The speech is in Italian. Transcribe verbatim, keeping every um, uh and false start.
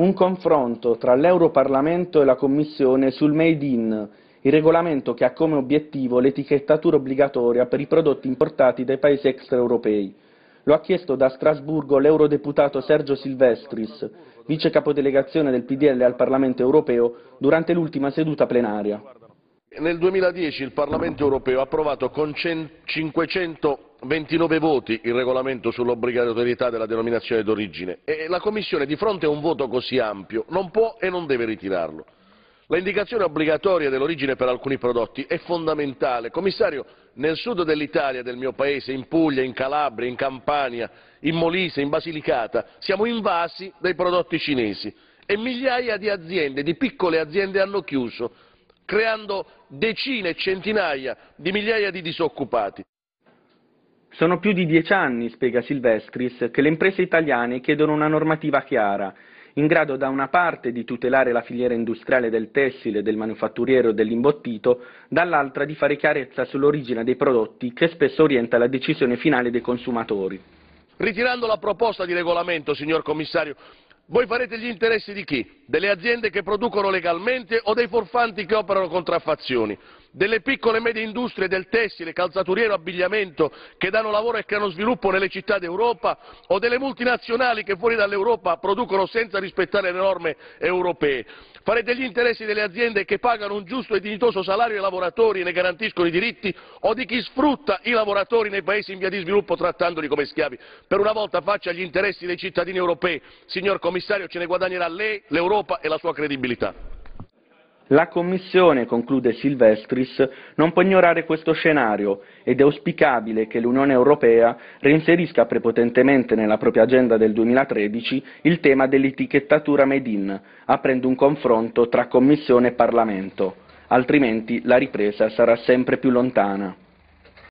un confronto tra l'Europarlamento e la Commissione sul Made in, il regolamento che ha come obiettivo l'etichettatura obbligatoria per i prodotti importati dai paesi extraeuropei. Lo ha chiesto da Strasburgo l'eurodeputato Sergio Silvestris, vice capodelegazione del P D L al Parlamento europeo, durante l'ultima seduta plenaria. Nel duemiladieci il Parlamento europeo ha approvato con cinquecentoventinove voti il regolamento sull'obbligatorietà della denominazione d'origine e la Commissione, di fronte a un voto così ampio, non può e non deve ritirarlo. La indicazione obbligatoria dell'origine per alcuni prodotti è fondamentale. Commissario, nel sud dell'Italia, del mio paese, in Puglia, in Calabria, in Campania, in Molise, in Basilicata, siamo invasi dai prodotti cinesi e migliaia di aziende, di piccole aziende, hanno chiuso, creando decine e centinaia di migliaia di disoccupati. Sono più di dieci anni, spiega Silvestris, che le imprese italiane chiedono una normativa chiara, in grado da una parte di tutelare la filiera industriale del tessile, del manufatturiero e dell'imbottito, dall'altra di fare chiarezza sull'origine dei prodotti che spesso orienta la decisione finale dei consumatori. Ritirando la proposta di regolamento, signor Commissario, voi farete gli interessi di chi? Delle aziende che producono legalmente o dei furfanti che operano contraffazioni? Delle piccole e medie industrie del tessile, calzaturiero, abbigliamento, che danno lavoro e creano sviluppo nelle città d'Europa? O delle multinazionali che fuori dall'Europa producono senza rispettare le norme europee? Farete gli interessi delle aziende che pagano un giusto e dignitoso salario ai lavoratori e ne garantiscono i diritti? O di chi sfrutta i lavoratori nei paesi in via di sviluppo trattandoli come schiavi? Per una volta faccia gli interessi dei cittadini europei, signor Commissario. Commissario, ce ne guadagnerà lei, l'Europa e la sua credibilità. La Commissione, conclude Silvestris, non può ignorare questo scenario ed è auspicabile che l'Unione Europea reinserisca prepotentemente nella propria agenda del duemilatredici il tema dell'etichettatura Made in, aprendo un confronto tra Commissione e Parlamento, altrimenti la ripresa sarà sempre più lontana.